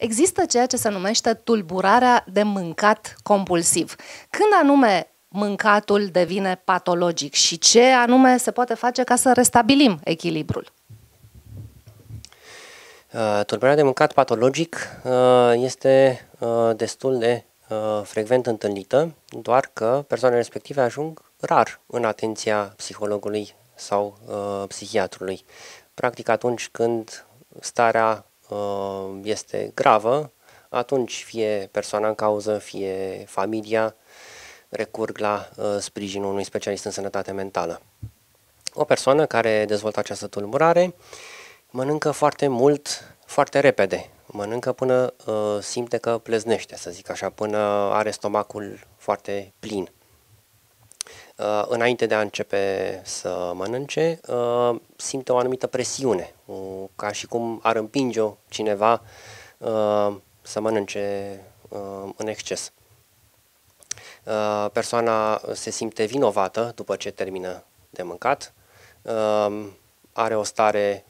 există ceea ce se numește tulburarea de mâncat compulsiv. Când anume mâncatul devine patologic și ce anume se poate face ca să restabilim echilibrul? Tulburarea de mâncat patologic este destul de frecvent întâlnită, doar că persoanele respective ajung rar în atenția psihologului sau psihiatrului. Practic atunci când starea este gravă, atunci fie persoana în cauză, fie familia, recurg la sprijinul unui specialist în sănătate mentală. O persoană care dezvoltă această tulburare mănâncă foarte mult, foarte repede, mănâncă până simte că pleznește, să zic așa, până are stomacul foarte plin. Înainte de a începe să mănânce, simte o anumită presiune, ca și cum ar împinge-o cineva să mănânce în exces. Persoana se simte vinovată după ce termină de mâncat, are o stare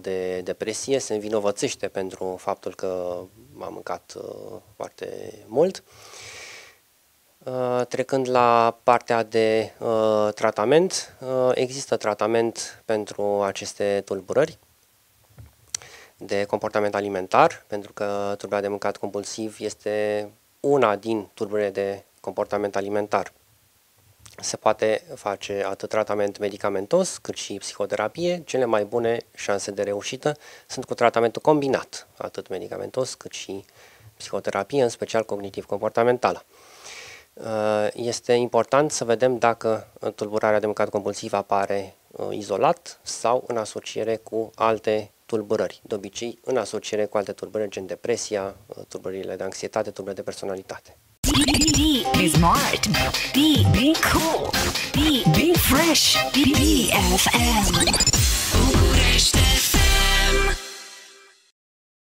de depresie, se învinovățește pentru faptul că a mâncat foarte mult. Trecând la partea de tratament, există tratament pentru aceste tulburări de comportament alimentar, pentru că tulburarea de mâncat compulsiv este una din tulburările de comportament alimentar. Se poate face atât tratament medicamentos, cât și psihoterapie. Cele mai bune șanse de reușită sunt cu tratamentul combinat, atât medicamentos, cât și psihoterapie, în special cognitiv-comportamentală. Este important să vedem dacă tulburarea de mâncat compulsiv apare izolat sau în asociere cu alte tulburări, de obicei în asociere cu alte tulburări, gen depresia, tulburările de anxietate, tulburări de personalitate. Be smart, be cool, be fresh, be BFM.